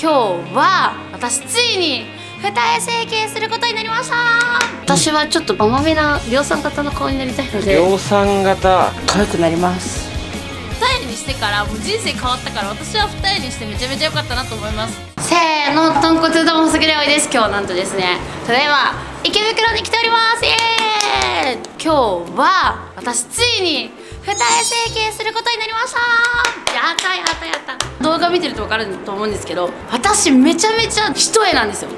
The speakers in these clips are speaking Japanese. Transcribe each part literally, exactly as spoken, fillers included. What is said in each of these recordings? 今日は私ついに二重整形することになりました。私はちょっと甘めな量産型の顔になりたいので、量産型可愛くなります。二重にしてからもう人生変わったから、私は二重にしてめちゃめちゃ良かったなと思います。せーの、とんこつ玉すぐれおいです。今日なんとですね、ただいま池袋に来ております。イエーイ。今日は私ついに二重整形することになりました。やったやったやった。動画見てると分かると思うんですけど、私めちゃめちゃ一重なんですよ。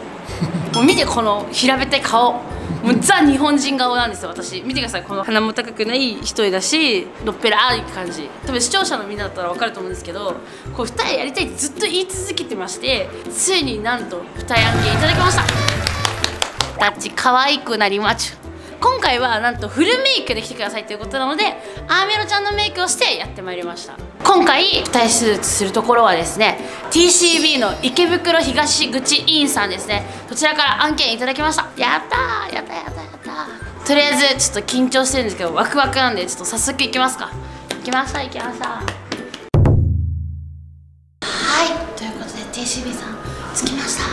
もう見て、この平べったい顔、もうザ日本人顔なんですよ。私見てください、この鼻も高くない一重だし、のっぺらい感じ。多分視聴者のみんなだったら分かると思うんですけど、こう二重やりたいってずっと言い続けてまして、ついになんと二重案件いただきました。タッチ可愛くなりまちゅ。今回はなんとフルメイクで来てくださいということなので、アーメロちゃんのメイクをしてやってまいりました。今回二重手術するところはですね、 ティーシービー の池袋東口院さんですね、そちらから案件いただきました。やったーやったやったやったー。とりあえずちょっと緊張してるんですけど、ワクワクなんでちょっと早速いきますか。いきましたいきました。はい、ということで ティーシービー さん着きました。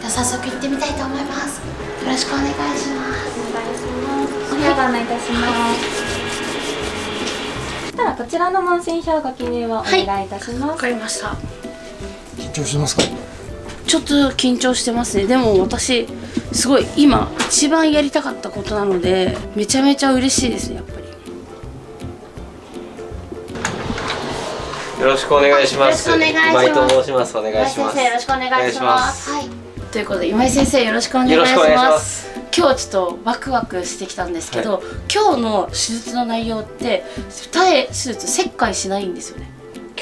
じゃあ早速行ってみたいと思います。よろしくお願いします。お願いします。お願いいたします。そしたらこちらの問診票ご記入をお願いいたします。わかりました。緊張してますか？ちょっと緊張してますね。でも私すごい今一番やりたかったことなので、めちゃめちゃ嬉しいですね、やっぱり。よろしくお願いします。よろしくお願いします。今井と申します。お願いします。先生よろしくお願いします。はい。ということで今井先生よろしくお願いします。よろしくお願いします。今日ちょっとワクワクしてきたんですけど、はい、今日の手術の内容って二重手術、切開しないんですよね。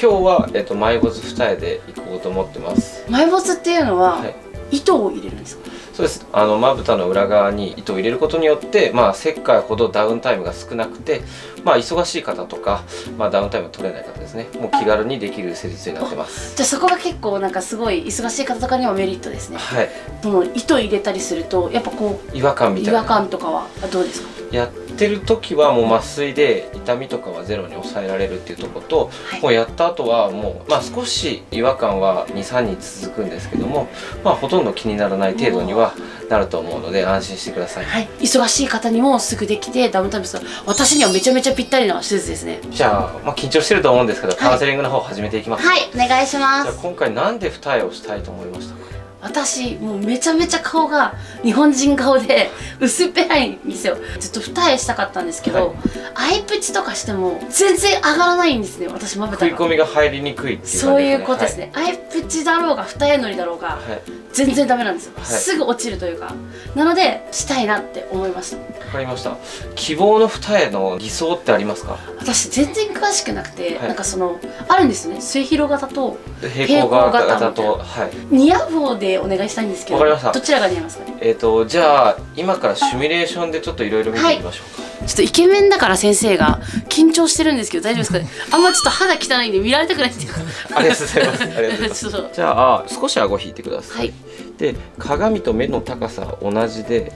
今日は、えっと、埋没二重で行こうと思ってます。埋没っていうのは、はい、糸を入れるんですか？そうです。あのまぶたの裏側に糸を入れることによって、まあ、切開ほどダウンタイムが少なくて、まあ、忙しい方とか、まあ、ダウンタイム取れない方ですね、もう気軽にできる施術になってます。じゃあそこが結構なんかすごい忙しい方とかにもメリットですね。はい。その糸入れたりするとやっぱこう違和感みたいな、違和感とかはどうですか？やってる時はもう麻酔で痛みとかはゼロに抑えられるっていうところと、はい、もうやった後はもう、まあ、少し違和感はに、さんにち続くんですけども、まあ、ほとんど気にならない程度にはなると思うので安心してください。はい、忙しい方にもすぐできてダウンタイムですが、私にはめちゃめちゃぴったりな手術ですね。じゃあ、まあ、緊張してると思うんですけど、はい、カウンセリングの方始めていきます。はい、お願いします。じゃあ今回なんで二重をしたいと思いましたか？私もうめちゃめちゃ顔が日本人顔で薄っぺらいんですよ。ずっと二重したかったんですけど、はい、アイプチとかしても全然上がらないんですね。私まぶたが食い込みが入りにくいっていう感じですね。そういうことですね、はい、アイプチだろうが二重のりだろうが、はい、全然ダメなんですよ、はい、すぐ落ちるというか、なのでしたいなって思いました。わかりました。希望の二重の理想ってありますか？私全然詳しくなくて、はい、なんかそのあるんですよね、末広型と平行型と、はい、似合う方でお願いしたいんですけど、どちらが似合いますかね？えっとじゃあ今からシミュレーションでちょっといろいろ見てみましょうか。はい、ちょっとイケメンだから先生が緊張してるんですけど大丈夫ですか？あんまちょっと肌汚いんで見られたくないっていうか。ありがとうございます。ありがとうございます。じゃあ少し顎引いてください。で鏡と目の高さ同じで、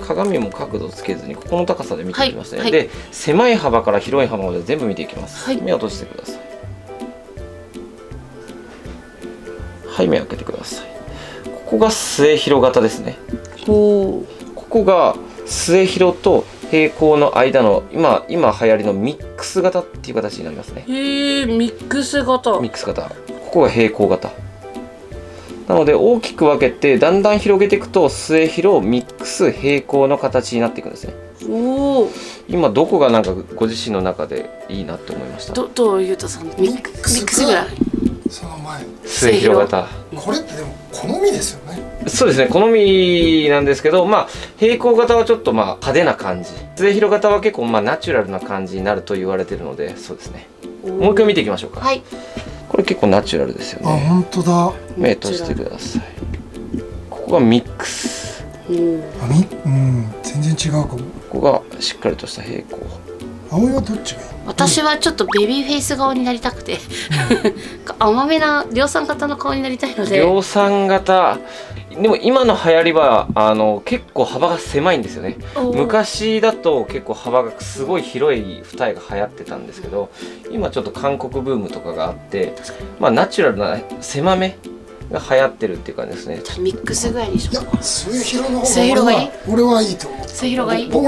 鏡も角度つけずにここの高さで見ていきますね。で狭い幅から広い幅まで全部見ていきます。目を閉じてください。はい、目を開けてください。ここが末広型ですね。ここが末広と平行の間の今今流行りのミックス型っていう形になりますね。へえ、ミックス型。ミックス型。ここが平行型。なので大きく分けてだんだん広げていくと末広ミックス平行の形になっていくんですね。おお。今どこがなんかご自身の中でいいなと思いました？どどういうとそのミックスぐらい。その前。末広型。これってでも好みですよね。そうですね、好みなんですけど、まあ、平行型はちょっとまあ派手な感じ、末広型は結構まあナチュラルな感じになると言われてるので、そうですね。もう一回見ていきましょうか。はい、これ結構ナチュラルですよね。あ、本当だ。目閉じてください。ここがミックス。あ、み、うん、全然違うかも。ここがしっかりとした平行。葵はどっちがいい？私はちょっとベビーフェイス顔になりたくて甘めな量産型の顔になりたいので。量産型でも今の流行りはあの結構幅が狭いんですよね。昔だと結構幅がすごい広い二重が流行ってたんですけど、今ちょっと韓国ブームとかがあって、まあ、ナチュラルな狭めが流行ってるっていう感じですね。ミックス具合にしよう。末広の方が俺はいいと思う。末広がいい。僕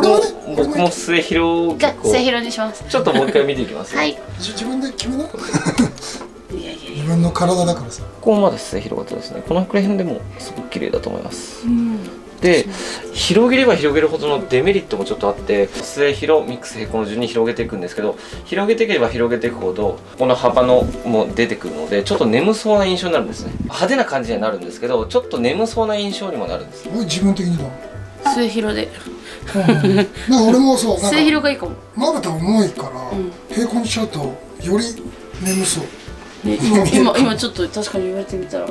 も末広が末広にします。ちょっともう一回見ていきます。はい。自分で決めな。自分の体だからさ。ここまで末広がってですね。このくらい辺でもすごく綺麗だと思います。で広げれば広げるほどのデメリットもちょっとあって、末広ミックス平行の順に広げていくんですけど、広げていけば広げていくほどこの幅のも出てくるので、ちょっと眠そうな印象になるんですね。派手な感じになるんですけど、ちょっと眠そうな印象にもなるんです。自分的にだ末広でなんか俺もそう、末広がいいかも。まぶた重いから、うん、平行にしちゃうとより眠そう、ね、今今ちょっと確かに言われてみたら、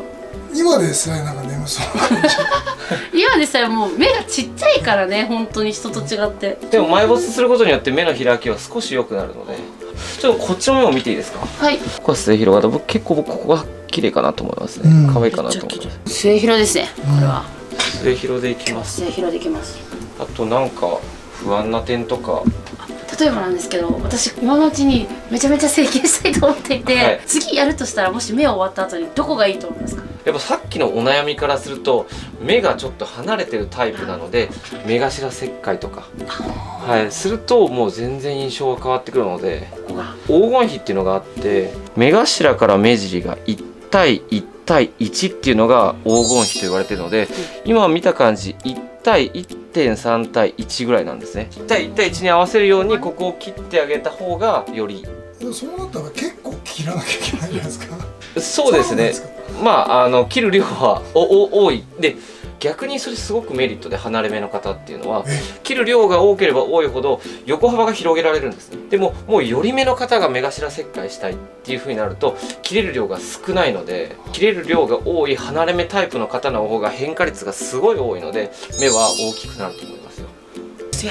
今でさえなんか眠そう今でさえもう目がちっちゃいからね、本当に人と違って。でも埋没することによって目の開きは少し良くなるので、ちょっとこっちの目を見ていいですか。はい。これ末広がった、僕結構僕ここが綺麗かなと思いますね。可愛いかなと思います。末広ですね、これは。末広でいきます。末広でいきます。あとなんか不安な点とか、例えばなんですけど、私今のうちにめちゃめちゃ整形したいと思っていて、はい、次やるとしたら、もし目を終わった後にどこがいいと思いますか。やっぱさっきのお悩みからすると、目がちょっと離れてるタイプなので、目頭切開とか、はい、するともう全然印象が変わってくるので、黄金比っていうのがあって、目頭から目尻がいちたいいちたいいちっていうのが黄金比と言われてるので、今見た感じいちたいいちてんさんたいいちぐらいなんですね。いちたいいちたいいちに合わせるようにここを切ってあげた方がより。そうなったら結構切らなきゃいけないじゃないですか。そうですね。まああの切る量はおお多いで、逆にそれすごくメリットで、離れ目の方っていうのは切る量が多ければ多いほど横幅が広げられるんですね。でももうより目の方が目頭切開したいっていう風になると、切れる量が少ないので、切れる量が多い離れ目タイプの方の方が変化率がすごい多いので、目は大きくなると思いますよ。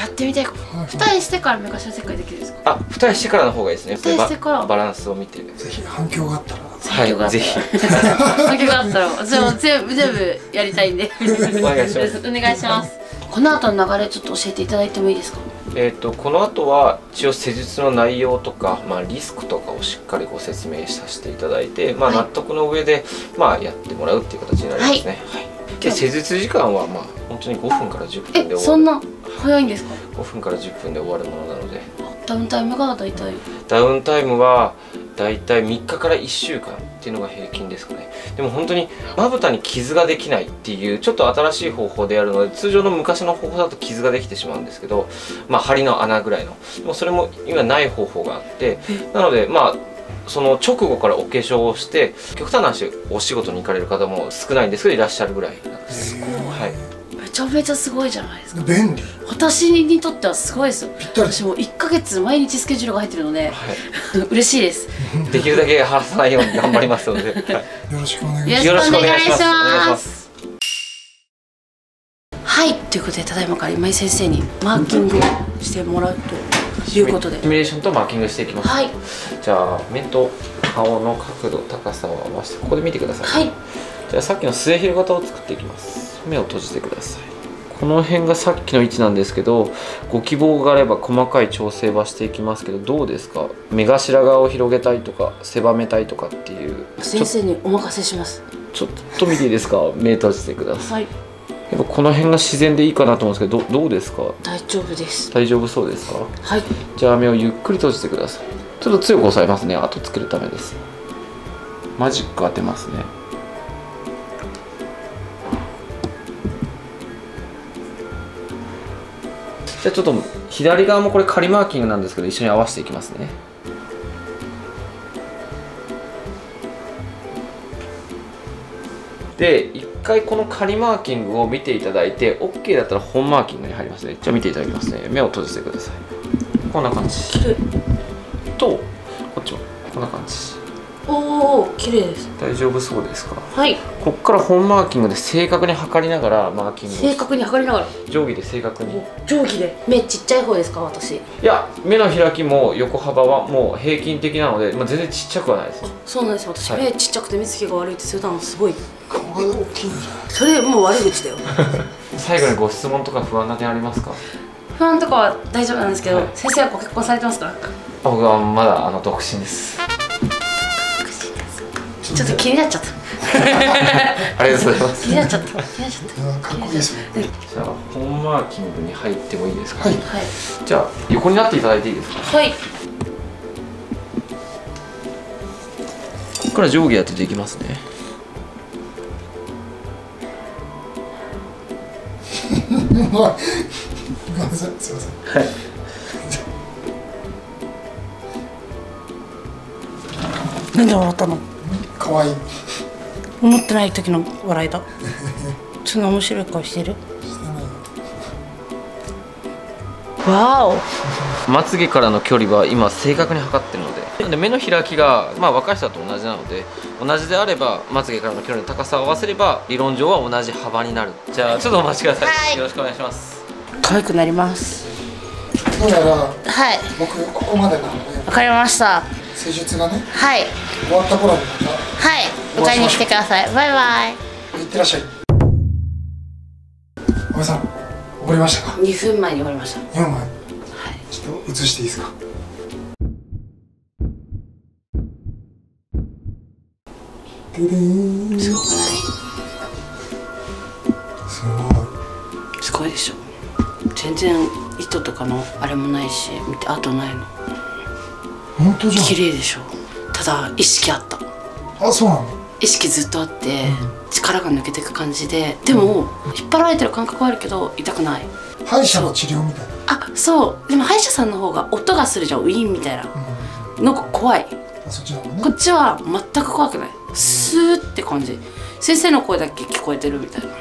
やってみたい。二重してから目頭切開できるんですか。あ、二重してからの方がいいですね。二重してからバランスを見て、ぜひ反響があったら、はい、ぜひ反響があったら、それも全部全部やりたいんでお願いします。お願いします。この後の流れちょっと教えていただいてもいいですか。えっとこの後は一応施術の内容とか、まあリスクとかをしっかりご説明させていただいて、まあ納得の上でまあやってもらうっていう形になりますね。はい。で施術時間はまあ本当にごふんからじゅっぷんで終わる。え、そんな早いんですか。ごふんからじゅっぷんで終わるものなので。ダウンタイムがだいたい。ダウンタイムはだいたいみっかからいっしゅうかんっていうのが平均ですかね。でも本当にまぶたに傷ができないっていうちょっと新しい方法でやるので、通常の昔の方法だと傷ができてしまうんですけど、まあ針の穴ぐらいの、でもそれも今ない方法があって、なのでまあその直後からお化粧をして、極端な話お仕事に行かれる方も少ないんですけどいらっしゃるぐらいなんです。すごい、はい、めちゃめちゃすごいじゃないですか。便利。私にとってはすごいですよ。私もいっかげつ毎日スケジュールが入ってるので、はい、嬉しいです。できるだけ離さないように頑張りますので、はい、よろしくお願いします。お願いします。はい、ということでただいまから今井先生にマーキングをしてもらうということで、シミュレーションとマーキングしていきます。はい、じゃあ目と顔の角度高さを合わせてここで見てください。はい、じゃあさっきの末広型を作っていきます。目を閉じてください。この辺がさっきの位置なんですけど、ご希望があれば細かい調整はしていきますけど、どうですか。目頭側を広げたいとか狭めたいとかっていう、先生にお任せします。ちょっと見ていいですか。目閉じてください。はい、やっぱこの辺が自然でいいかなと思うんですけど、 ど, どうですか。大丈夫です。大丈夫そうですか。はい、じゃあ目をゆっくり閉じてください。ちょっと強く押さえますね。後つけるためです。マジック当てますね。じゃあちょっと左側もこれ仮マーキングなんですけど、一緒に合わせていきますね。でいっかいこの仮マーキングを見ていただいて、 OK だったら本マーキングに入りますね。じゃあ見ていただきますね。目を閉じてください。こんな感じと、こっちもこんな感じ。おお、綺麗です。大丈夫そうですか。はい、ここから本マーキングで正確に測りながらマーキングを正確に測りながら定規で正確に定規で。目ちっちゃい方ですか、私。いや、目の開きも横幅はもう平均的なので、まあ、全然ちっちゃくはないです。そうなんです。私、はい、目ちっちゃくて目つきが悪いってそれ多分すごいそれもう悪口だよ最後にご質問とか不安な点ありますか。不安とかは大丈夫なんですけど、はい、先生はご結婚されてますか。僕はまだあの独身です。独身です。ちょっと気になっちゃったありがとうございます。切れちゃった切れちゃった。かっこいいですね。じゃあ本マーキングに入ってもいいですか。はい。じゃあ横になっていただいていいですか。はい。ここから上下やってできますね。はい。ごめんなさい。すみません。はい。なんで笑ったの？可愛い。思ってない時の笑いだ。そんな面白い顔してる？してない。わお。まつげからの距離は今正確に測ってるので。なんで目の開きがまあ若い人と同じなので、同じであればまつげからの距離の高さを合わせれば理論上は同じ幅になる。じゃあちょっとお待ちください。はい、よろしくお願いします。可愛くなります。どうやらはい。僕ここまでなので。わかりました。施術がね、はい、終わった頃にまた、はい、迎えに来てください。バイバイ。いってらっしゃい。お前さん、怒りましたか？にふんまえに怒りました。にふんまえ。はい。ちょっと映していいですか？すごくない？すごい。すごいでしょ。全然糸とかのあれもないし、見て跡ないの。本当じゃん。綺麗でしょ。ただ意識あった。あ、そうなの。意識ずっとあって、うん、力が抜けていく感じで、でも、うん、引っ張られてる感覚はあるけど痛くない。歯医者の治療みたいな。あ、そう。でも歯医者さんの方が音がするじゃん、ウィーンみたいな、うん、なんか怖い。あ、そっちの方ね。こっちは全く怖くない。スーって感じ。先生の声だけ聞こえてるみたいな。へ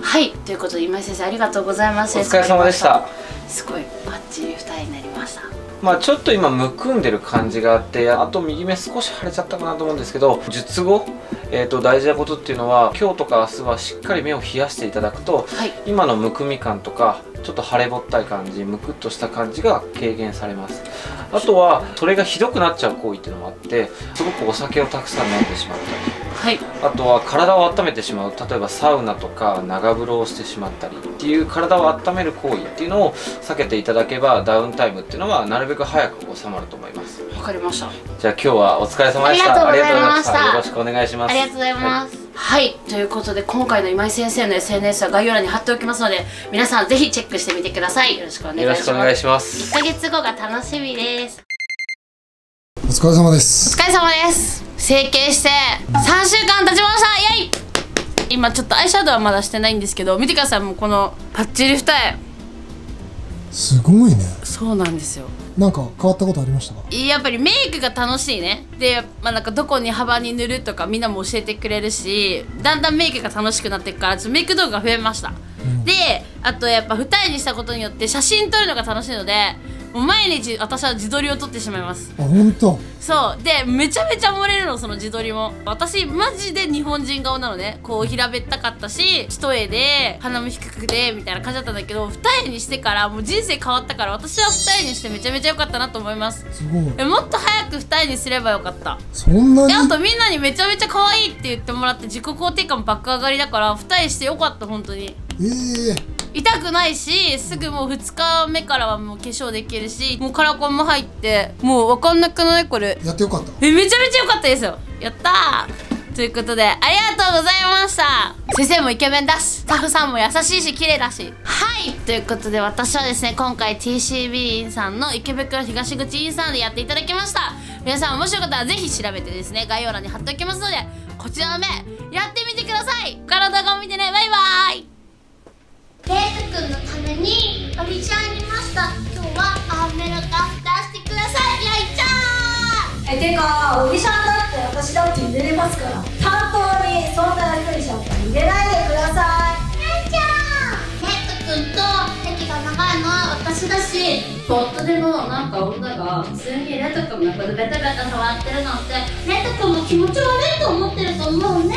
え。はい、ということで今井先生ありがとうございます。お疲れ様でした。すごいバッチリ二重になりました。まあちょっと今むくんでる感じがあって、あと右目少し腫れちゃったかなと思うんですけど、術後、えー、と大事なことっていうのは、今日とか明日はしっかり目を冷やしていただくと、はい、今のむくみ感とかちょっと腫れぼったい感じ、むくっとした感じが軽減されます。あとはそれがひどくなっちゃう行為っていうのもあって、すごくお酒をたくさん飲んでしまったり、はい、あとは体を温めてしまう、例えばサウナとか長風呂をしてしまったりっていう体を温める行為っていうのを避けていただけば、ダウンタイムっていうのはなるべく早く収まると思います。わかりました。じゃあ今日はお疲れ様でした。ありがとうございました。よろしくお願いします。ありがとうございます。はい、はい、ということで今回の今井先生の エスエヌエス は概要欄に貼っておきますので、皆さんぜひチェックしてみてください。よろしくお願いします。よろしくお願いします。いっかげつごが楽しみです。お疲れ様です。お疲れ様です。整形してさんしゅうかん経ちました。イエイ。今ちょっとアイシャドウはまだしてないんですけど、見てください。もうこのパッチリ二重。すごいね。そうなんですよ。なんか変わったことありましたか？やっぱりメイクが楽しいね。で、まあ、なんかどこに幅に塗るとかみんなも教えてくれるし、だんだんメイクが楽しくなっていくから、ちょっとメイク動画が増えました、うん、で、あとやっぱ二重にしたことによって写真撮るのが楽しいので、もう毎日私は自撮りを撮ってしまいます。あ、ほんと？そうで、めちゃめちゃ盛れるの、その自撮りも。私マジで日本人顔なのね。こう平べったかったし、一重で鼻も低くてみたいな感じだったんだけど、二重にしてからもう人生変わったから、私は二重にしてめちゃめちゃ良かったなと思います。すごい。え、もっと早く二重にすればよかった。そんなに？で、あとみんなにめちゃめちゃ可愛いって言ってもらって、自己肯定感爆上がりだから、二重してよかった、本当に。ええー、痛くないし、すぐもうふつかめからはもう化粧できるし、もうカラコンも入って、もう分かんなくない？これやってよかった。え、めちゃめちゃよかったですよ。やったー。ということでありがとうございました。先生もイケメンだし、スタッフさんも優しいし綺麗だし。はい、ということで私はですね、今回 ティーシービー 院さんの池袋東口院さんでやっていただきました。皆さんもしよかったらぜひ調べてですね、概要欄に貼っておきますので、こちらの目やってみてください。他の動画を見てね。バイバーイ。レイトくんのためにおびちゃんにました。今日はアーメラが出してください。やいちゃーん。え、てかおびちゃんだって私だって入れれますから、担当にそんな楽にしちゃったら入れないでください。やいちゃーん。レイトくんと席が長いのは私だし、夫でもなんか女が普通にレイトくんのことベタベタ触ってるのって、レイトくんも気持ち悪いと思ってると思うんで。